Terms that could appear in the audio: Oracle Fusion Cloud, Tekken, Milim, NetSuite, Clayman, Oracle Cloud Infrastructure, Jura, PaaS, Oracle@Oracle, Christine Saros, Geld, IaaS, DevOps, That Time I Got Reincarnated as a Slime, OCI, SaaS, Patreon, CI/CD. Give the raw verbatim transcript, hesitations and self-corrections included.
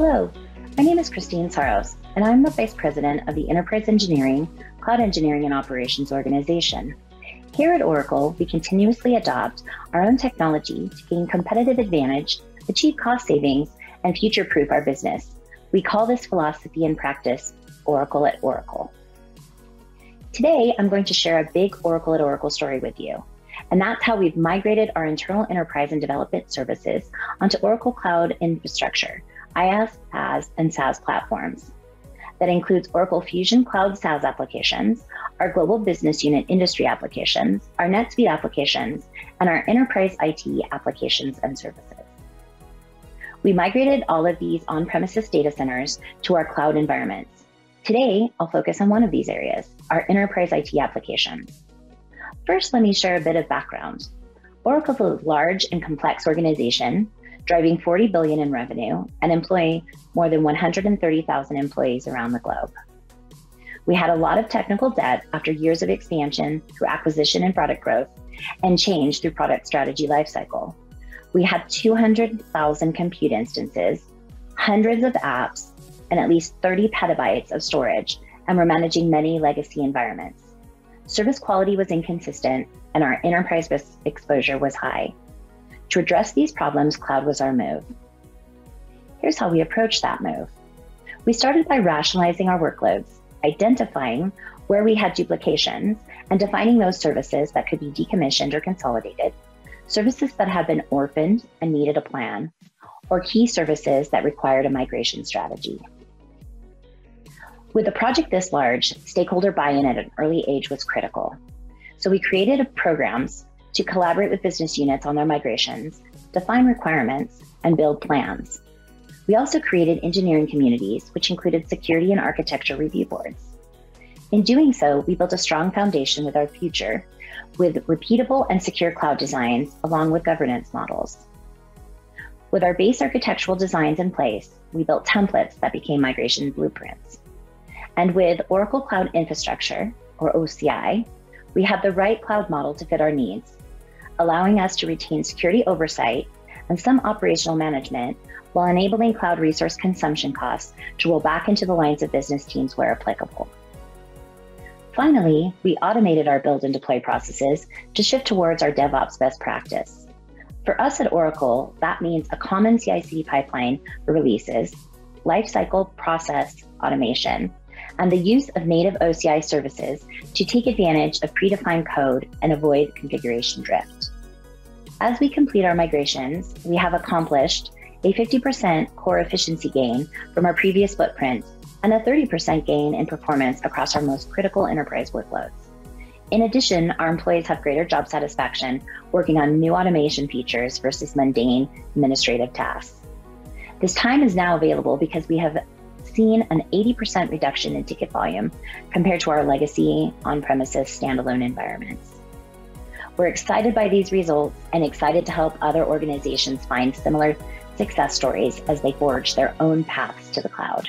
Hello, my name is Christine Saros, and I'm the Vice President of the Enterprise Engineering, Cloud Engineering and Operations organization. Here at Oracle, we continuously adopt our own technology to gain competitive advantage, achieve cost savings, and future-proof our business. We call this philosophy and practice Oracle at Oracle. Today, I'm going to share a big Oracle at Oracle story with you. And that's how we've migrated our internal enterprise and development services onto Oracle Cloud Infrastructure, IaaS, PaaS, and SaaS platforms. That includes Oracle Fusion Cloud SaaS applications, our Global Business Unit industry applications, our NetSuite applications, and our enterprise I T applications and services. We migrated all of these on-premises data centers to our cloud environments. Today, I'll focus on one of these areas, our enterprise I T applications. First, let me share a bit of background. Oracle is a large and complex organization, driving forty billion dollars in revenue and employing more than one hundred thirty thousand employees around the globe. We had a lot of technical debt after years of expansion through acquisition and product growth and change through product strategy lifecycle. We had two hundred thousand compute instances, hundreds of apps, and at least thirty petabytes of storage, and we're managing many legacy environments. Service quality was inconsistent, and our enterprise risk exposure was high. To address these problems, cloud was our move. Here's how we approached that move. We started by rationalizing our workloads, identifying where we had duplications, and defining those services that could be decommissioned or consolidated, services that had been orphaned and needed a plan, or key services that required a migration strategy. With a project this large, stakeholder buy-in at an early age was critical. So we created programs to collaborate with business units on their migrations, define requirements, and build plans. We also created engineering communities, which included security and architecture review boards. In doing so, we built a strong foundation with our future, with repeatable and secure cloud designs, along with governance models. With our base architectural designs in place, we built templates that became migration blueprints. And with Oracle Cloud Infrastructure, or O C I, we had the right cloud model to fit our needs, allowing us to retain security oversight and some operational management while enabling cloud resource consumption costs to roll back into the lines of business teams where applicable. Finally, we automated our build and deploy processes to shift towards our DevOps best practice. For us at Oracle, that means a common C I C D pipeline for releases, lifecycle process automation, and the use of native O C I services to take advantage of predefined code and avoid configuration drift. As we complete our migrations, we have accomplished a fifty percent core efficiency gain from our previous footprint and a thirty percent gain in performance across our most critical enterprise workloads. In addition, our employees have greater job satisfaction working on new automation features versus mundane administrative tasks. This time is now available because we have seen an eighty percent reduction in ticket volume compared to our legacy on-premises standalone environments. We're excited by these results and excited to help other organizations find similar success stories as they forge their own paths to the cloud.